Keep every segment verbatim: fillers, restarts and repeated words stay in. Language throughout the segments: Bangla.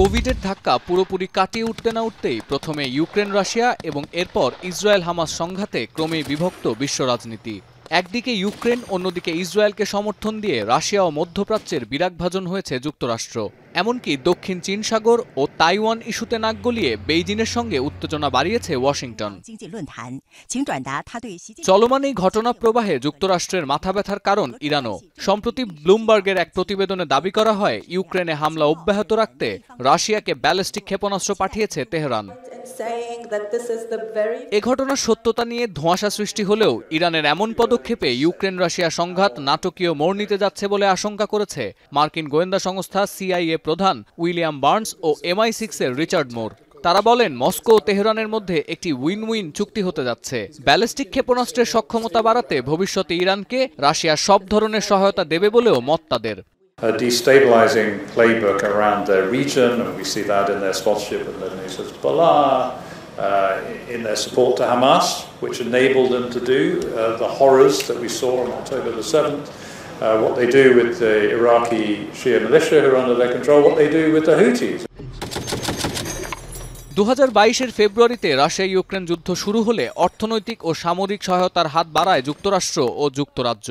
কোভিডের ধাক্কা পুরোপুরি কাটিয়ে উঠতে না উঠতেই প্রথমে ইউক্রেন রাশিয়া এবং এরপর ইসরায়েল হামাস সংঘাতে ক্রমেই বিভক্ত বিশ্ব রাজনীতি। একদিকে ইউক্রেন, অন্যদিকে ইসরায়েলকে সমর্থন দিয়ে রাশিয়া ও মধ্যপ্রাচ্যের বিরাগভাজন হয়েছে যুক্তরাষ্ট্র। এমনকি দক্ষিণ চীন সাগর ও তাইওয়ান ইস্যুতে নাক গলিয়ে বেইজিংয়ের সঙ্গে উত্তেজনা বাড়িয়েছে ওয়াশিংটন। চলমান এই ঘটনা প্রবাহে যুক্তরাষ্ট্রের মাথা ব্যথার কারণ ইরানও। সম্প্রতি ব্লুমবার্গের এক প্রতিবেদনে দাবি করা হয়, ইউক্রেনে হামলা অব্যাহত রাখতে রাশিয়াকে ব্যালিস্টিক ক্ষেপণাস্ত্র পাঠিয়েছে তেহরান। এ ঘটনার সত্যতা নিয়ে ধোঁয়াশা সৃষ্টি হলেও ইরানের এমন পদক্ষেপে ইউক্রেন রাশিয়া সংঘাত নাটকীয় মোড় নিতে যাচ্ছে বলে আশঙ্কা করেছে মার্কিন গোয়েন্দা সংস্থা সি আই এ প্রধান উইলিয়াম বার্নস ও এম আই সিক্স এর রিচার্ড মোর। তারা বলেন, মস্কো ও তেহরানের মধ্যে একটি উইন উইন চুক্তি হতে যাচ্ছে। ব্যালিস্টিক ক্ষেপণাস্ত্রের সক্ষমতা বাড়াতে ভবিষ্যতে ইরানকে রাশিয়া সব ধরনের সহায়তা দেবে বলেও মত তাদের। A destabilizing playbook around their region, and we see that in their sponsorship of the nation of Hezbollah, uh, in their support to Hamas, which enabled them to do uh, the horrors that we saw on October the seventh, uh, what they do with the Iraqi Shia militia who are under their control, what they do with the Houthis. দুই হাজার বাইশের ফেব্রুয়ারিতে রাশিয়া ইউক্রেন যুদ্ধ শুরু হলে অর্থনৈতিক ও সামরিক সহায়তার হাত বাড়ায় যুক্তরাষ্ট্র ও যুক্তরাজ্য।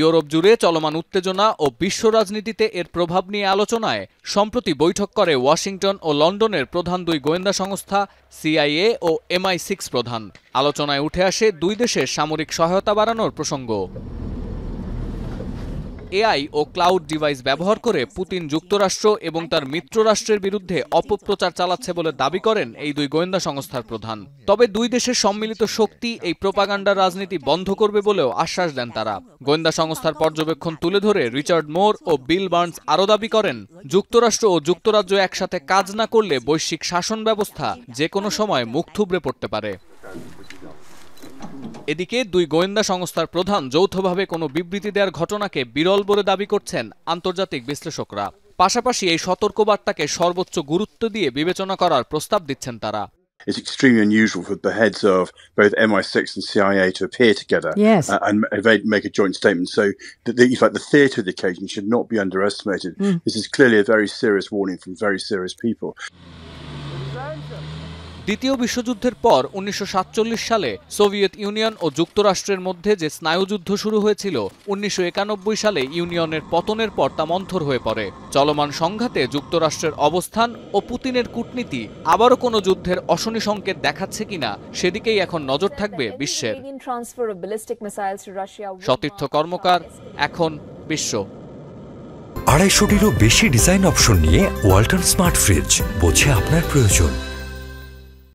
ইউরোপ জুড়ে চলমান উত্তেজনা ও বিশ্ব রাজনীতিতে এর প্রভাব নিয়ে আলোচনায় সম্প্রতি বৈঠক করে ওয়াশিংটন ও লন্ডনের প্রধান দুই গোয়েন্দা সংস্থা সি আই এ ও এম আই সিক্স প্রধান। আলোচনায় উঠে আসে দুই দেশের সামরিক সহায়তা বাড়ানোর প্রসঙ্গ। এআই ও ক্লাউড ডিভাইস ব্যবহার করে পুতিন যুক্তরাষ্ট্র এবং তার মিত্ররাষ্ট্রের বিরুদ্ধে অপপ্রচার চালাচ্ছে বলে দাবি করেন এই দুই গোয়েন্দা সংস্থার প্রধান। তবে দুই দেশের সম্মিলিত শক্তি এই প্রোপাগান্ডার রাজনীতি বন্ধ করবে বলেও আশ্বাস দেন তারা। গোয়েন্দা সংস্থার পর্যবেক্ষণ তুলে ধরে রিচার্ড মোর ও বিল বার্নস আরও দাবি করেন, যুক্তরাষ্ট্র ও যুক্তরাজ্য একসাথে কাজ না করলে বৈশ্বিক শাসন ব্যবস্থা যে কোনো সময় মুখ থুবড়ে পড়তে পারে। এদিকে দুই গোয়েন্দা সংস্থার প্রধান যৌথভাবে কোনো বিবৃতি দেওয়ার ঘটনাকে বিরল বলে দাবি করছেন আন্তর্জাতিক বিশ্লেষকরা। পাশাপাশি এই সতর্কবার্তাকে সর্বোচ্চ গুরুত্ব দিয়ে বিবেচনা করার প্রস্তাব দিচ্ছেন তারা। It's extremely unusual for the heads of both M I six and C I A to appear together, yes. uh, and make a joint statement. So, the, the, in fact, the theatre of the occasion should not be underestimated. Mm. This is clearly a very serious warning from very serious people. দ্বিতীয় বিশ্বযুদ্ধের পর উনিশশো সাতচল্লিশ সালে সোভিয়েত ইউনিয়ন ও যুক্তরাষ্ট্রের মধ্যে যে স্নায়ুযুদ্ধ শুরু হয়েছিল, উনিশশো একানব্বই সালে ইউনিয়নের পতনের পর তা মন্থর হয়ে পড়ে। চলমান সংঘাতে যুক্তরাষ্ট্রের অবস্থান ও পুতিনের কূটনীতি আবারও কোনো যুদ্ধের অশনি সংকেত দেখাচ্ছে কিনা সেদিকেই এখন নজর থাকবে বিশ্বের। সতীর্থ কর্মকার, এখন বিশ্ব। আড়াইশোটিরও বেশি ডিজাইন অপশন নিয়ে ওয়ালটন স্মার্ট ফ্রিজ বোঝে আপনার প্রয়োজন।